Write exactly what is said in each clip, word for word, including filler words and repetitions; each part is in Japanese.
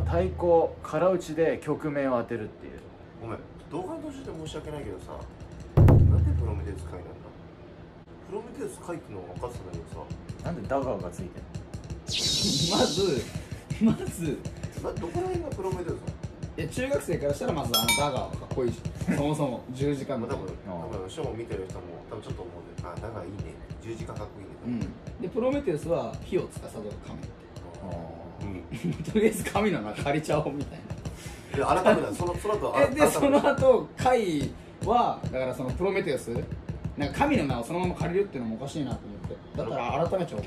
は太鼓空打ちで曲面を当てるっていう。ごめん、動画として申し訳ないけどさ、なんでプロメテウス回なんだ。プロメテウス回ってのは分かってたんだけどさ、なんでダガーがついてるの。まずまずまどこら辺がプロメテウスなの。いや、中学生からしたらまずあのダガーはかっこいいしそもそもじゅうじかんの多分ショーを見てる人も多分ちょっと思うんで、あダガーいいね、じゅうじかんかっこいいね、うん、でプロメテウスは火を司る神、とりあえず神の名借りちゃおうみたいな。で改めてそのその後えでその後回はだからそのプロメテウスなんか神の名をそのまま借りるっていうのもおかしいなと思って、だから改めちゃおう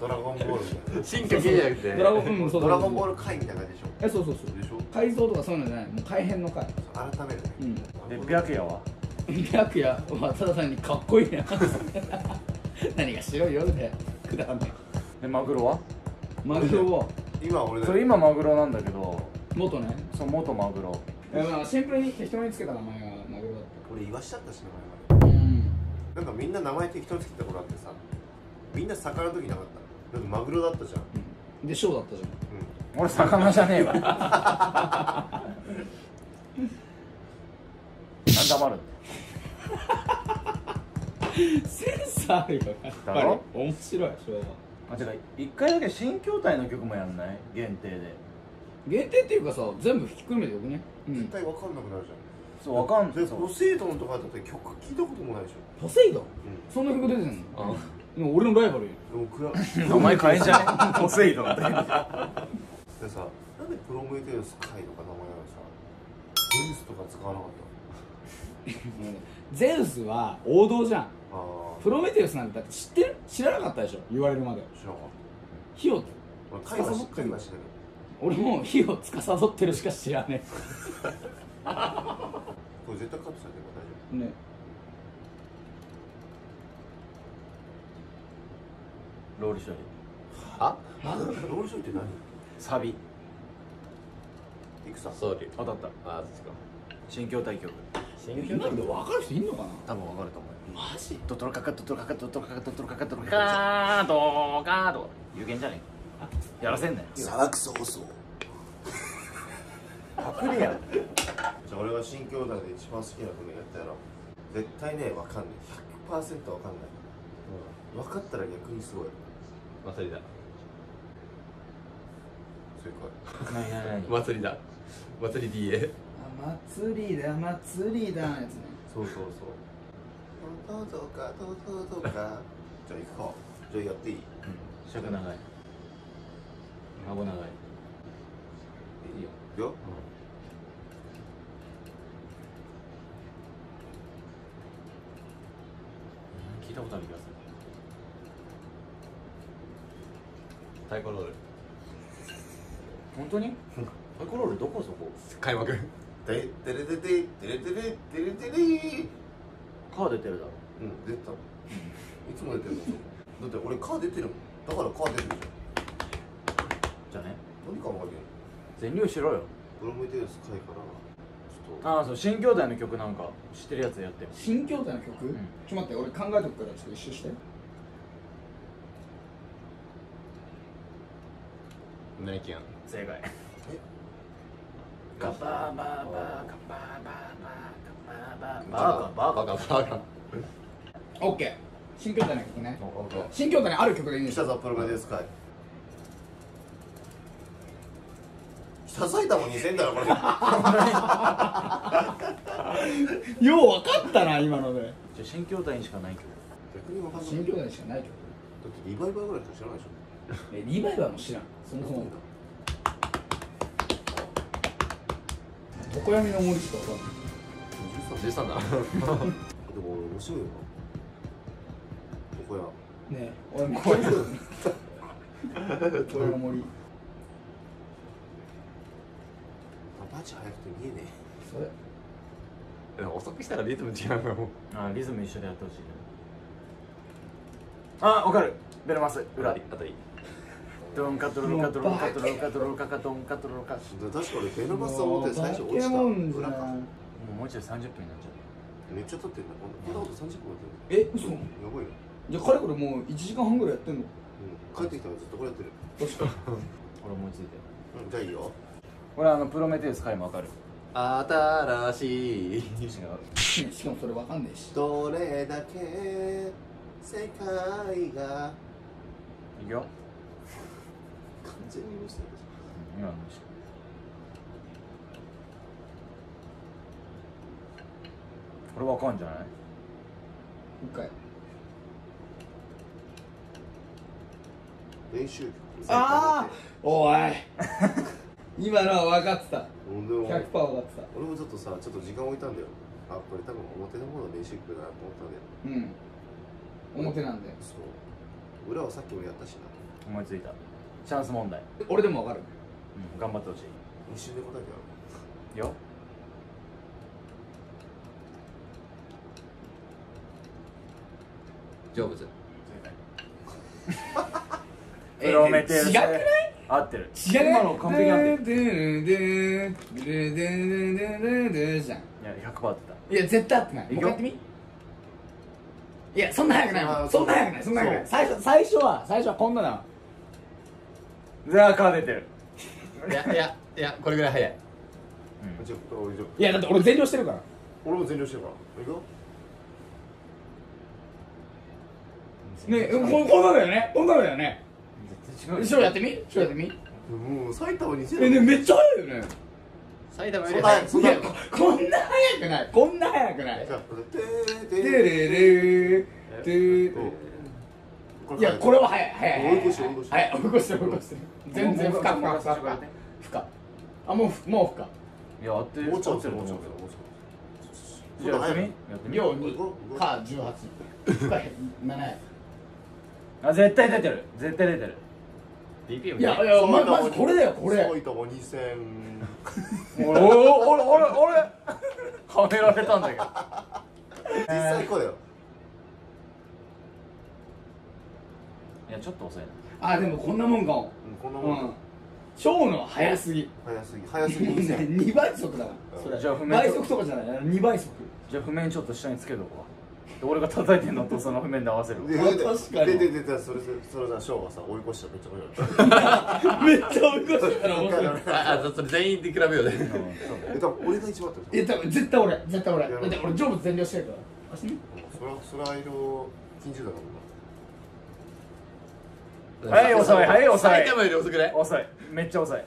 ドラゴンボールみたいな進化系じゃなくてドラゴンボール回みたいな感じでしょ。えそうそうそうでしょ、改造とかそういうのじゃない、もう改変の回改めるね。で白夜は白夜はただ単にかっこいいな、何が白いよでくだらない。でマグロはマグロは今俺それ今マグロなんだけど元ね、そう元マグロ。シンプルに適当につけた名前がマグロだった。俺イワシだったし名前まで、なんかみんな名前適当につけた頃あってさ、みんな魚の時なかった。マグロだったじゃん。で、ショーだったじゃん。俺、魚じゃねえわ。なんで余るのセンサーあるよ、やっぱり。面白い、昭和。あ、てか、一回だけ新筐体の曲もやんない？限定で。限定っていうかさ、全部ひっくるめてよくね？絶対わかんなくなるじゃん。そう、わかんない。ポセイドンとかだって曲聞いたこともないでしょ。ポセイドン？そんな曲出てんの？でも俺のライバルやん。名前変えんじゃねポセイドンって。でさ、なんでプロメテウス回とか名前なのさ、ゼウスとか使わなかったゼウスは王道じゃん。プロメテウスなんてだって知ってる？知らなかったでしょ、言われるまで。知らなかった。火を司ってる。俺も火を司ってるしか知らねえ。これ絶対カットされてるから大丈夫ね。ロール処理。は？ロール処理って何？サビ。いくさ。当たった。あ、ですか。新筐体曲。新筐体曲。分かる人いんのかな？多分分かると思う。マジ？ドトロカカドトロカカドトロカカドトロカカドトロカカドカード。有限じゃねえ。やらせんね。サラクソ放送。パクリやん。じゃあ俺は新筐体で一番好きな曲やったやろ。絶対ね、わかんない。ひゃくパーセント わかんない。分かったら逆にすごい。祭りだ。祭りだ。祭り ディーエー。あ、祭りだ、祭りだのやつね。そうそうそう。どうぞか、どうぞか。じゃあ行くか。じゃあやっていい？尺長い。顎長い。いいよ。いくよ。聞いたことある気がする。サイコロール。本当に？サイコロールどこそこ？開幕。でれでれでれでれでれー。カー出てるだろ。うん出てた。いつも出てるの。だって俺カー出てるもん。だからカー出てるじゃん。じゃね。何考えてんの？全流しろよ。プロメテウス回から。ああそう、新筐体の曲なんか知ってるやつやってる。新筐体の曲？うん、ちょっと待って、俺考えとくからちょっと一周して。ナイキアン正解。カバーバーバーカバーバーバーバーバーバーバーバーバーバーバー。オッケー。新筐体の曲ね。新筐体にある曲でいいんです。来たぞプロメテウス回。北埼玉にせんだろこれ。ようわかったな今ので。じゃ新筐体にしかない曲。逆にわかんない。新筐体にしかない曲。だってリバイバーぐらいしか知らないでしょ。え、リバイバーも知らん。そもそもおこやみの森しか分かんない。じゅうさんだ。でも俺面白いよな。おこやねえ、俺もこういうおこやの森バチ速くて見えねえ。それでも遅くしたらリズム違うの。ああ、リズム一緒でやってほしい。あ、わかる。ベルマス裏あたりドンカトロカトロカトロカトロカカドンカトロカ。確かにベルマスは思って最初落ちた。もうもう一度さんじゅっぷんになっちゃう。めっちゃ撮ってるんだ。こんなことさんじゅっぷんやってる。え、嘘。やばいよ。じゃあかれこれもういちじかんはんぐらいやってんの。帰ってきたらずっとこれやってる。確か俺思いついてる。じゃあいいよ。俺あのプロメテウス回もわかる。新しいしかもそれわかんねえし。どれだけ世界がいくよ。完全に無視してる。今無視。これわかんじゃない？一回練習曲。ああおい今のは分かってた。 ひゃくパーセント 分かってた。俺もちょっとさ、ちょっと時間置いたんだよ。あ、これ多分表の方の練習曲だなと思ったんだよ。うん、表なんで。そう、裏はさっきもやったしな。思いついた。チャンス問題。俺でも分かる。うん、頑張ってほしい。一瞬で答えてやろうよ。成仏。プロメテウス。違くない？合ってる。違う。今の完璧合ってる。じゃん。いや、ひゃくパーセント 合ってた。いや、絶対合ってない。もう一回やってみ。いや、そんな早くない。そんな早くない。そんな早くない。最初、最初は、最初はこんなな。ずらか出てる。いや、いや、いや、これぐらい早い。いや、だって俺全量してるから。俺も全量してるから。いくよ。ね、女だよね。女だよね。しょやってみ、しょやってみ。もう埼玉にせえね、めっちゃ早いよね。埼玉より早い。いや、こんな早くない。こんな早くない。いや、これは早い、早い。追い越して、追い越して。はい、追い越して、追い越して。全然深く、深く、深く。深。あ、もう、もう深。いや、あって。もうちょっと、もうちょっと。じゃあ、やってみ。秒にか十八。七。あ、絶対出てる。絶対出てる。いやいや、まずこれだよ、これ。埼玉にせん。俺、俺、俺、俺、はめられたんだけど。実際こうだよ。いや、ちょっと遅いな。あ、でもこんなもんかも。こんなもん。超の早すぎ。早すぎ。早すぎ。にばい速だから。じゃあ譜面。倍速とかじゃない。にばい速。じゃあ譜面ちょっと下につけとこう。俺が叩いてんのとその譜面で合わせる。確かに。でででそれそれじゃショーがさ追い越したらめっちゃ面白い。めっちゃ追い越したら面白い。ああそれ全員で比べようね。え多分俺が一番だった。え多分絶対俺絶対俺。だって俺上部全量してるから。あしみ。そらそら色近所だから。はい遅いはい遅い。埼玉より遅くない？遅い。めっちゃ遅い。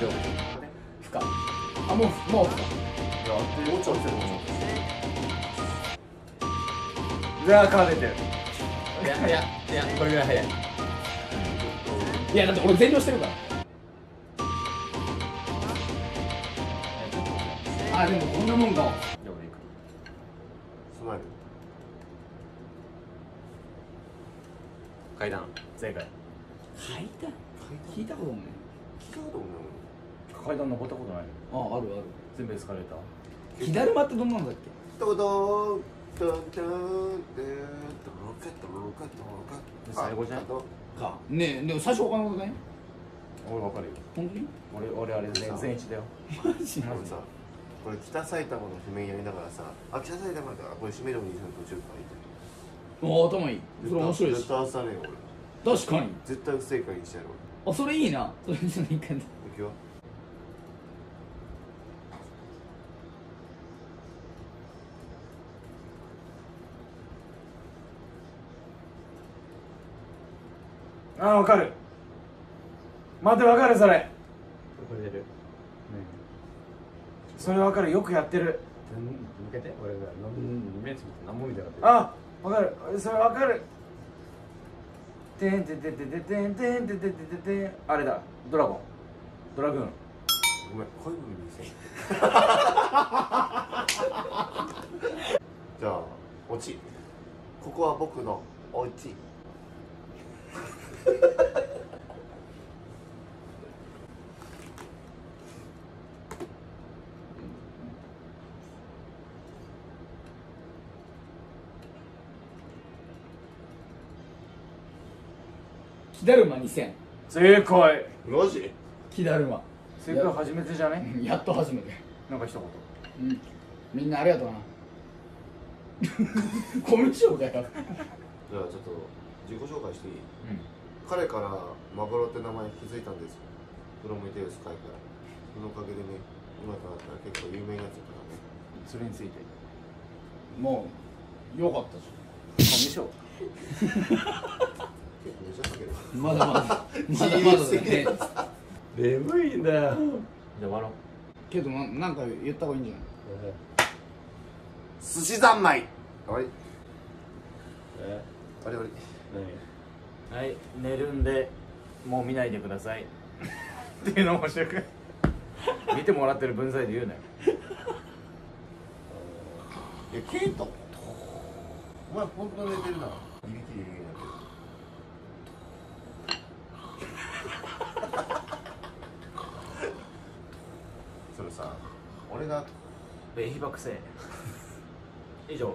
上部。深。あ、もう、もう。いや、あって、落ち落ち落ち。いや、かれてる。いや、いや、いや、これぐらい早い。いや、だって、俺全量してるから。あ、でも、こんなもんだ。いや、俺行く。スマイル。階段。正解。階段。聞いたことない。聞いたことない。階段登ったことない。ああ、あるある。全部エスカレーター。火だるまってどんなんだっけ？ドドーンドンドンドンロケットロケットロケット。最後じゃんかねえ。でも最初他のことない？俺分かるよ。本当に？俺俺あれ全一だよ。マジで。これ北埼玉の譜面やりながらさ、あ北埼玉だからこれ締めるお兄さん途中からいた。おお頭いい。それ面白いし。絶対合わさねえよ俺。確かに。絶対不正解にしてやる俺。あそれいいな。それじゃないかな。行くよ。ああ、わかる。待て、わかる、それ。これ出る。ね、それわかる、よくやってる。向けて、俺が、目つぶって、なんも見たかった。あ、わかる、それわかる。てんてんてんてんてんてんてんてんてんてん。あれだ、ドラゴン。ドラグーン。ごめん、こういうの見せ。じゃあ、落ち。ここは僕の落ち。キダルマにせん。正解。マジ？キダルマ。正解初めてじゃね？やっと初めて。なんか一言。うん。みんなありがとうな。コミュ障だよ。じゃあちょっと自己紹介していい？うん、彼からマグロって名前気づいたんですよ。プロメテウス海から。そのおかげでね、今となったら結構有名なやつだからね。それについてもう良かったじゃん。あ、でしょまだまだまだまだだね。眠いんだよ。じゃあ笑おう。けどな、なんか言った方がいいんじゃない？寿司三昧。はい。え、あれあれ。何？はい、寝るんでもう見ないでください。っていうの面白く。見てもらってる分際で言うなよ。え、ケイト。お前本当に寝てるな。いびき入れるんだけど。それさ、俺がベイバクセ以上。